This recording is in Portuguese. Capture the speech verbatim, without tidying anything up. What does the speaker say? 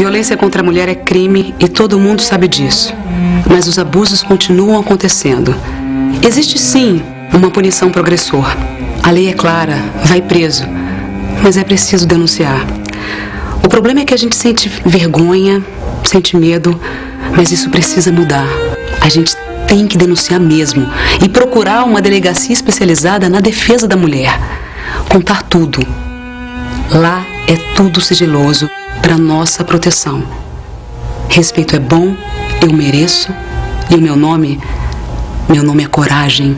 Violência contra a mulher é crime e todo mundo sabe disso. Mas os abusos continuam acontecendo. Existe sim uma punição progressor. A lei é clara, vai preso. Mas é preciso denunciar. O problema é que a gente sente vergonha, sente medo, mas isso precisa mudar. A gente tem que denunciar mesmo e procurar uma delegacia especializada na defesa da mulher. Contar tudo. Lá é tudo sigiloso para nossa proteção. Respeito é bom, eu mereço, e o meu nome, meu nome é coragem.